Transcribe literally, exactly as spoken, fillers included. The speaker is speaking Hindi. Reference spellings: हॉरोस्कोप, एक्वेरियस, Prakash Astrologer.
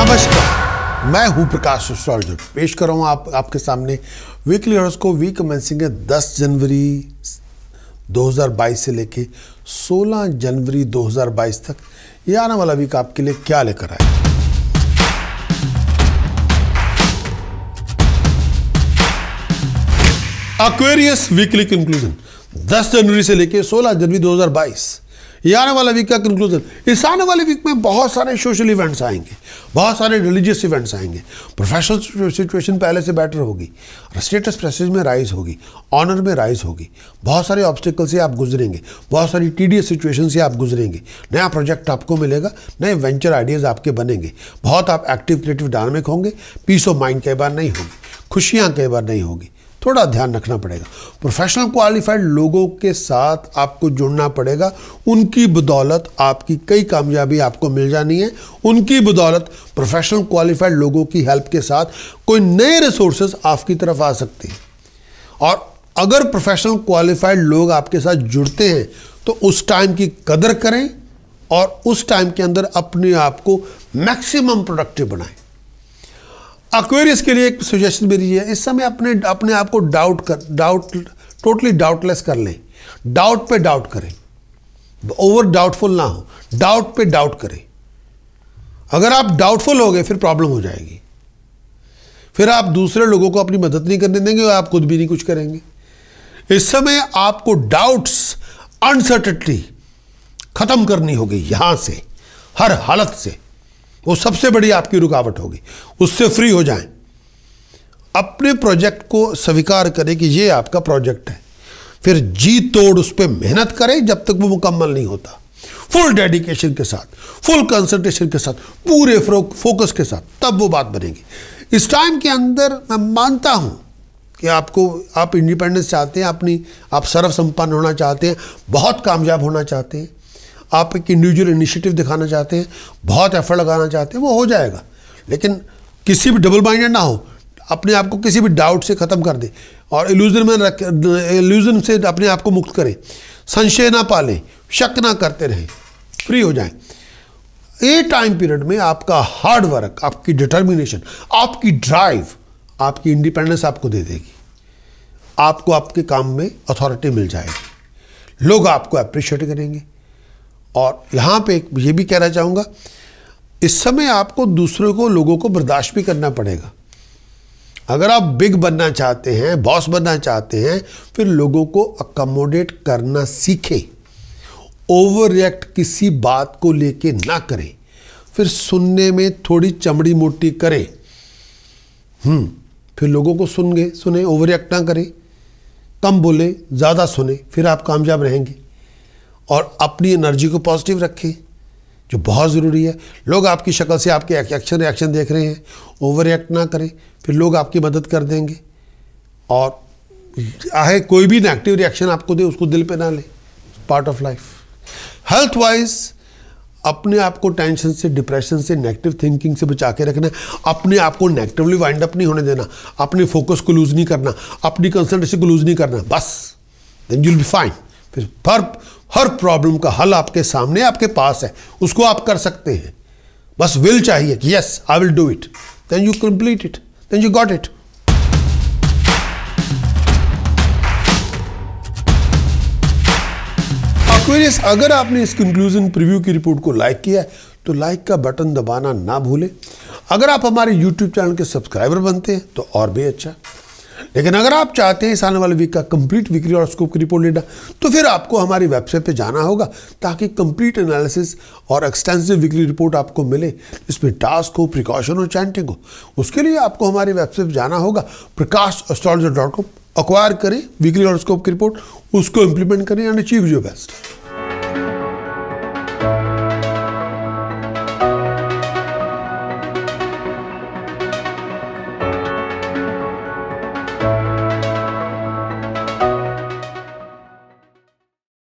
नमस्कार, मैं हूं प्रकाश एस्ट्रोलॉजर। पेश कर रहा हूं आप, आपके सामने वीकली हॉरोस्कोप वीक कमेंसिंग है दस जनवरी दो हज़ार बाईस से लेके सोलह जनवरी दो हज़ार बाईस तक। ये आने वाला वीक आपके लिए क्या लेकर आए। एक्वेरियस वीकली कंक्लूजन दस जनवरी से लेके सोलह जनवरी दो हज़ार बाईस, ये आने वाला वीक का कंक्लूजन। इस आने वाले वीक में बहुत सारे सोशल इवेंट्स आएंगे, बहुत सारे रिलीजियस इवेंट्स आएंगे, प्रोफेशनल सिचुएशन पहले से बेटर होगी, स्टेटस प्रेस्टीज में राइज होगी, ऑनर में राइज होगी, बहुत सारे ऑब्स्टिकल से आप गुजरेंगे, बहुत सारी टीडियस सिचुएशन से आप गुजरेंगे, नया प्रोजेक्ट आपको मिलेगा, नए वेंचर आइडियाज़ आपके बनेंगे, बहुत आप एक्टिव क्रिएटिव डायनामिक होंगे, पीस ऑफ माइंड कई बार नहीं होगी, खुशियाँ कई बार नहीं होगी, थोड़ा ध्यान रखना पड़ेगा। प्रोफेशनल क्वालिफाइड लोगों के साथ आपको जुड़ना पड़ेगा, उनकी बदौलत आपकी कई कामयाबी आपको मिल जानी है। उनकी बदौलत प्रोफेशनल क्वालिफाइड लोगों की हेल्प के साथ कोई नए रिसोर्सेज आपकी तरफ आ सकते हैं। और अगर प्रोफेशनल क्वालिफाइड लोग आपके साथ जुड़ते हैं तो उस टाइम की कदर करें और उस टाइम के अंदर अपने आप को मैक्सिमम प्रोडक्टिव बनाएं। एक्वेरियस के लिए एक सुजेशन मेरी ये है, इस समय अपने अपने आप को डाउट कर डाउट टोटली डाउटलेस कर लें। डाउट पे डाउट करें, ओवर डाउटफुल ना हो, डाउट पे डाउट करें। अगर आप डाउटफुल हो गए फिर प्रॉब्लम हो जाएगी, फिर आप दूसरे लोगों को अपनी मदद नहीं करने देंगे और आप खुद भी नहीं कुछ करेंगे। इस समय आपको डाउट्स अनसर्टेनिटी खत्म करनी होगी, यहाँ से हर हालत से। वो सबसे बड़ी आपकी रुकावट होगी, उससे फ्री हो जाएं। अपने प्रोजेक्ट को स्वीकार करें कि ये आपका प्रोजेक्ट है, फिर जी तोड़ उस पर मेहनत करें जब तक वो मुकम्मल नहीं होता, फुल डेडिकेशन के साथ, फुल कंसंट्रेशन के साथ, पूरे फोकस के साथ, तब वो बात बनेगी। इस टाइम के अंदर मैं मानता हूँ कि आपको आप इंडिपेंडेंस चाहते हैं, अपनी आप सर्वसंपन्न होना चाहते हैं, बहुत कामयाब होना चाहते हैं, आप एक इंडिविजुअल इनिशिएटिव दिखाना चाहते हैं, बहुत एफर्ट लगाना चाहते हैं, वो हो जाएगा। लेकिन किसी भी डबल माइंडेड ना हो, अपने आप को किसी भी डाउट से ख़त्म कर दें और इल्यूजन में रख इल्यूजन से अपने आप को मुक्त करें, संशय ना पालें, शक ना करते रहें, फ्री हो जाएं। ये टाइम पीरियड में आपका हार्ड वर्क, आपकी डिटर्मिनेशन, आपकी ड्राइव, आपकी इंडिपेंडेंस आपको दे देगी, आपको आपके काम में अथॉरिटी मिल जाएगी, लोग आपको अप्रिशिएट करेंगे। और यहाँ पे ये भी कहना चाहूँगा, इस समय आपको दूसरों को लोगों को बर्दाश्त भी करना पड़ेगा। अगर आप बिग बनना चाहते हैं, बॉस बनना चाहते हैं, फिर लोगों को अकोमोडेट करना सीखें, ओवर रिएक्ट किसी बात को लेके ना करें, फिर सुनने में थोड़ी चमड़ी मोटी करें, हम्म फिर लोगों को सुन गए सुने, ओवर रिएक्ट ना करें, कम बोले, ज़्यादा सुने, फिर आप कामयाब रहेंगे। और अपनी एनर्जी को पॉजिटिव रखें, जो बहुत ज़रूरी है। लोग आपकी शक्ल से आपके एक्शन रिएक्शन देख रहे हैं, ओवर रिएक्ट ना करें, फिर लोग आपकी मदद कर देंगे। और चाहे कोई भी नेगेटिव रिएक्शन आपको दे, उसको दिल पे ना लें, part of life. Health wise अपने आप को टेंशन से, डिप्रेशन से, नेगेटिव थिंकिंग से बचा के रखना, अपने आप को नेगेटिवली वाइंड अप नहीं होने देना, अपने फोकस को लूज़ नहीं करना, अपनी कंसंट्रेशन को लूज़ नहीं करना, बस then you will be fine. फिर हर हर प्रॉब्लम का हल आपके सामने, आपके पास है, उसको आप कर सकते हैं, बस विल चाहिए कि yes I will do it, then you complete it, then you got it. एक्वेरियस, अगर आपने इस कंक्लूजन प्रीव्यू की रिपोर्ट को लाइक किया है तो लाइक का बटन दबाना ना भूलें। अगर आप हमारे यूट्यूब चैनल के सब्सक्राइबर बनते हैं तो और भी अच्छा। लेकिन अगर आप चाहते हैं इस आने वाले वीक का कंप्लीट वीकली हॉरोस्कोप की रिपोर्ट लेना, तो फिर आपको हमारी वेबसाइट पे जाना होगा ताकि कंप्लीट एनालिसिस और एक्सटेंसिव वीकली रिपोर्ट आपको मिले। इसमें टास्क हो, प्रिकॉशन हो, चैंटिंग हो। उसके लिए आपको हमारी वेबसाइट पे जाना होगा, Prakash astrologer dot com. Acquire करें वीकली हॉरोस्कोप की रिपोर्ट, उसको इम्प्लीमेंट करें एंड अचीव योर बेस्ट।